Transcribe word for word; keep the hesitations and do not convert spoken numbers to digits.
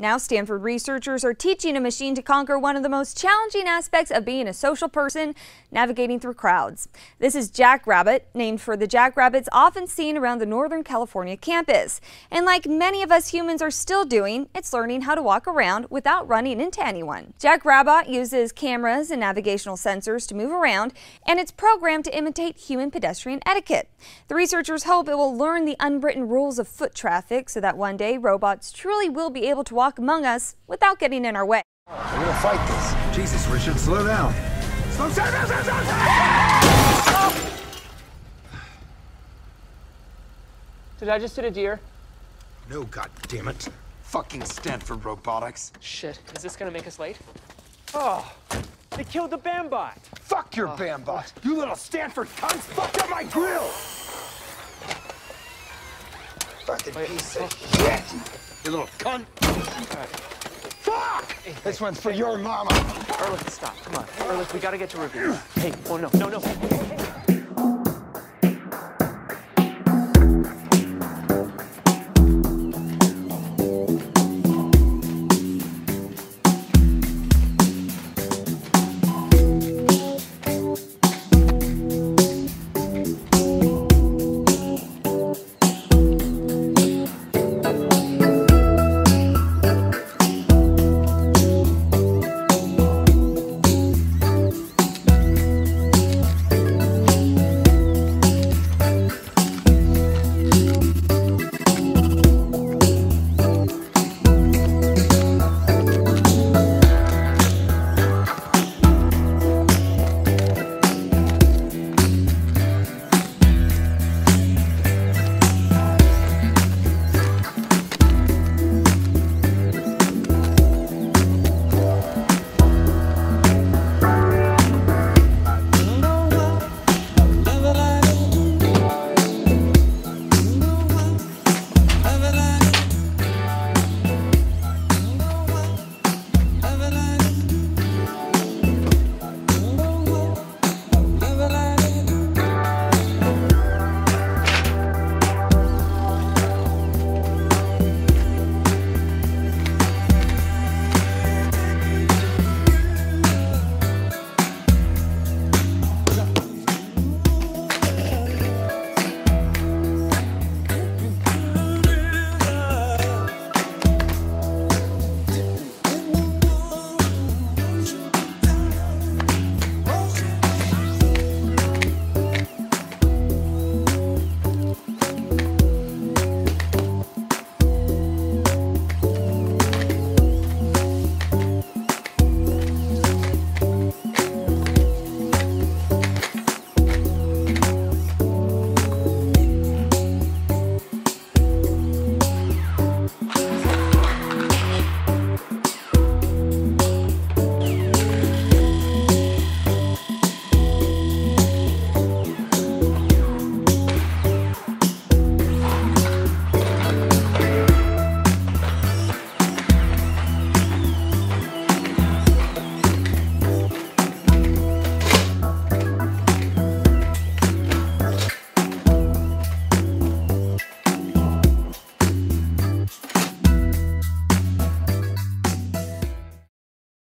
Now Stanford researchers are teaching a machine to conquer one of the most challenging aspects of being a social person, navigating through crowds. This is Jackrabbit, named for the jackrabbits often seen around the Northern California campus. And like many of us humans are still doing, it's learning how to walk around without running into anyone. Jackrabbit uses cameras and navigational sensors to move around, and it's programmed to imitate human pedestrian etiquette. The researchers hope it will learn the unwritten rules of foot traffic so that one day robots truly will be able to walk among us without getting in our way. We're gonna fight this. Jesus, Richard, slow down. Slow down, down, down, down, down. Did I just hit a deer? No, goddammit. Fucking Stanford robotics. Shit, is this gonna make us late? Oh, they killed the Bambot. Fuck your oh, Bambot. What? You little Stanford cunts fucked up my grill. Fucking Wait, piece of shit. You little cunt! Right. Fuck! Hey, this hey, one's for hey, your mama! Erlich, stop. Come on. Erlich, we gotta get to review. Hey, oh no, no, no.